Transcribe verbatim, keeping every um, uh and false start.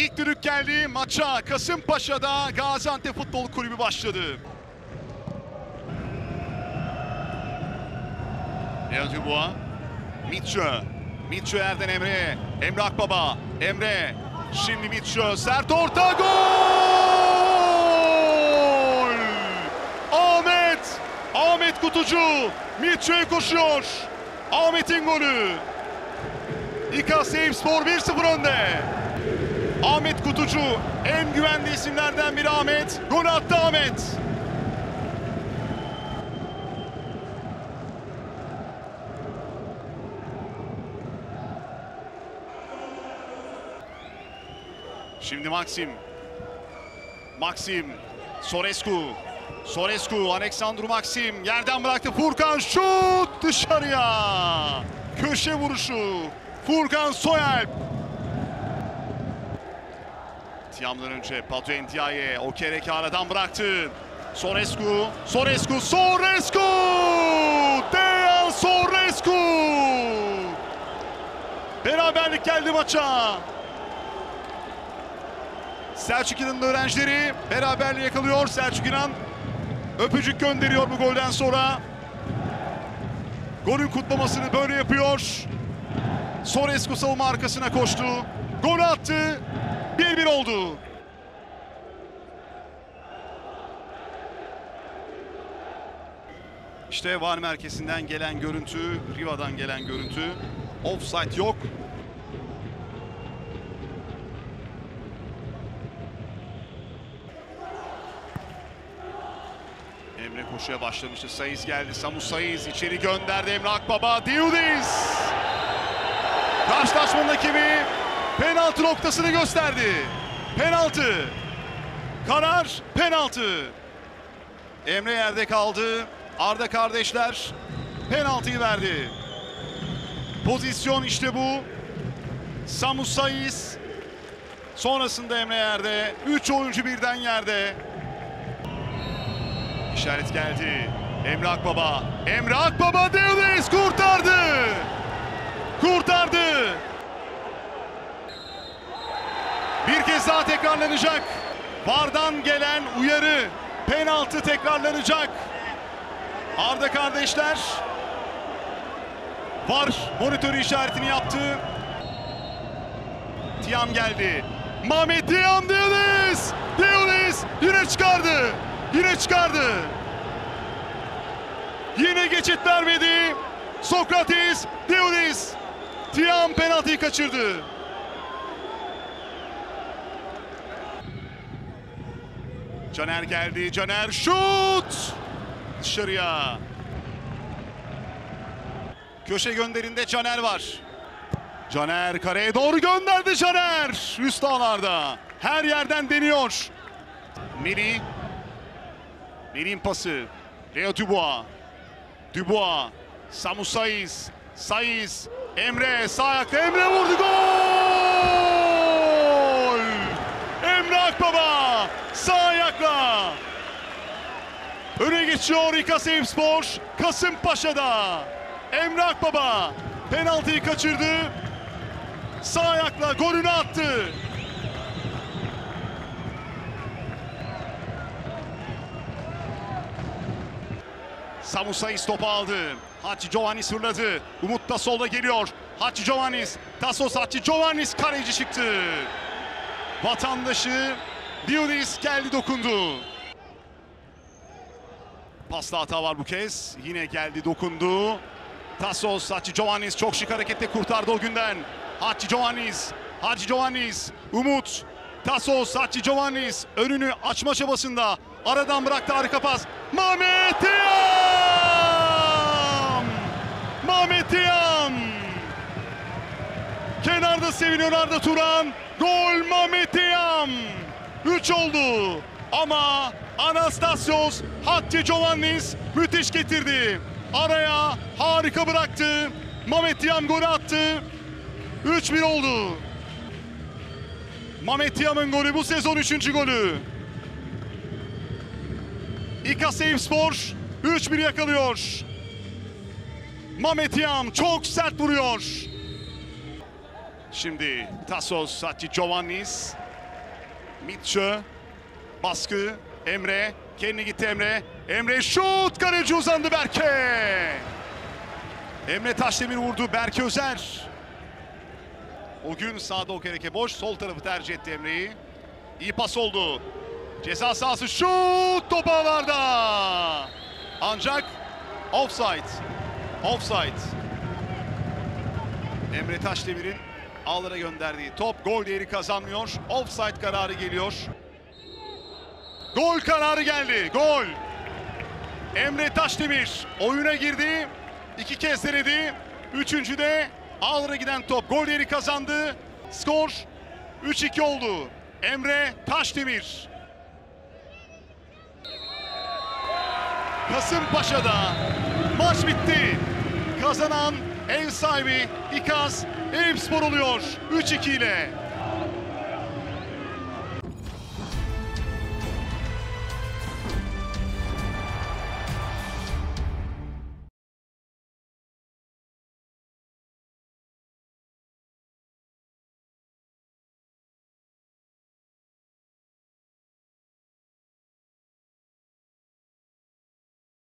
İlk düdük geldi. Maça Kasımpaşa'da Gaziantep Futbol Kulübü başladı. Leo Dubois. Mitchy. Mitchy Erden Emre. Emre Akbaba. Emre. Şimdi Mitchy. Sert orta. Gol! Ahmet. Ahmet Kutucu. Mitchy'ye koşuyor. Ahmet'in golü. İ K S Save Spor bir sıfır önde. Ahmet Kutucu en güvenli isimlerden biri Ahmet. Gol attı Ahmet. Şimdi Maxim. Maxim. Sorescu. Sorescu. Alexandru Maxim. Yerden bıraktı. Furkan şut dışarıya. Köşe vuruşu. Furkan Soyalp. Thiam'dan önce Pato Entia'ya Okereke aradan bıraktı. Sorescu, Sorescu, Sorescu! Dejan Sorescu! Beraberlik geldi maça. Selçuk İnan'ın öğrencileri beraberliği yakalıyor. Selçuk İnan öpücük gönderiyor bu golden sonra. Golün kutlamasını böyle yapıyor. Sorescu savunma arkasına koştu. Gol attı. bir bir oldu. İşte V A R merkezinden gelen görüntü, Riva'dan gelen görüntü. Offside yok. Emre koşuya başlamıştı. Saiz geldi. Samus Saiz içeri gönderdi. Emre Akbaba. Dioudis. Karşılaşmanın hakemi penaltı noktasını gösterdi. Penaltı. Karar penaltı. Emre yerde kaldı. Arda kardeşler penaltıyı verdi. Pozisyon işte bu. Samus Saiz. Sonrasında Emre yerde. Üç oyuncu birden yerde. İşaret geldi. Emre Akbaba. Emre Akbaba Dioudis kurtardı. Kurtardı. Bir kez daha tekrarlanacak. V A R'dan gelen uyarı. Penaltı tekrarlanacak. Arda kardeşler V A R monitörü işaretini yaptı. Thiam geldi. Mame Thiam Dioudis. Dioudis yine çıkardı. Yine çıkardı. Yine geçit vermedi. Sokratis, Dioudis. Thiam penaltıyı kaçırdı. Caner geldi. Caner şut! Dışarıya. Köşe gönderinde Caner var. Caner kareye doğru gönderdi Caner. Üst ağlarda. Her yerden deniyor. Meri. Meri'nin pası. Leo Dubois. Dubois. Samus Saiz. Saiz. Emre sağ ayakta. Emre vurdu. Gol! Emre Akbaba. Sağ ayakla. Öne geçiyor İ K S Save Spor. Kasımpaşa'da. Emre Akbaba penaltıyı kaçırdı. Sağ ayakla golünü attı. Samus Saiz topu aldı. Hacıoğlu'nis fırladı. Umut da solda geliyor. Hacıoğlu'nis. Tasos Hacıoğlu'nis kaleci çıktı. Vatandaşı Dioudis geldi dokundu. Pasta hata var bu kez. Yine geldi dokundu. Tasos Chatzigiovanis çok şık hareketle kurtardı o günden. Chatzigiovanis, Chatzigiovanis, Umut. Tasos Chatzigiovanis önünü açma çabasında. Aradan bıraktı harika pas. Mame Thiam! Mame Thiam! Kenarda seviniyor Arda Turan. Gol Mame Thiam! üç oldu. Ama Anastasios Chatzigiovanis müthiş getirdi. Araya harika bıraktı. Mame Thiam golü attı. üç bir oldu. Mame Thiam'ın golü bu sezon üçüncü golü. İ K S Save Spor üç bir yakalıyor. Mame Thiam çok sert vuruyor. Şimdi Tasos Chatzigiovanis. Mitchy. Baskı. Emre. Kendine gitti Emre. Emre şut. Kaleci uzandı Berke. Emre Taşdemir vurdu. Berke Özer. O gün sağda Okereke boş. Sol tarafı tercih etti Emre'yi. İyi pas oldu. Ceza sahası şut. Top ağlarda. Ancak offside. Offside. Emre Taşdemir'in ağlara gönderdiği top gol değeri kazanmıyor. Offside kararı geliyor. Gol kararı geldi. Gol. Emre Taşdemir oyuna girdi. İki kez denedi. Üçüncü de ağlara giden top gol değeri kazandı. Skor üç iki oldu. Emre Taşdemir. Kasımpaşa'da maç bitti. Kazanan ev sahibi İKS Eyüpspor oluyor üç iki ile.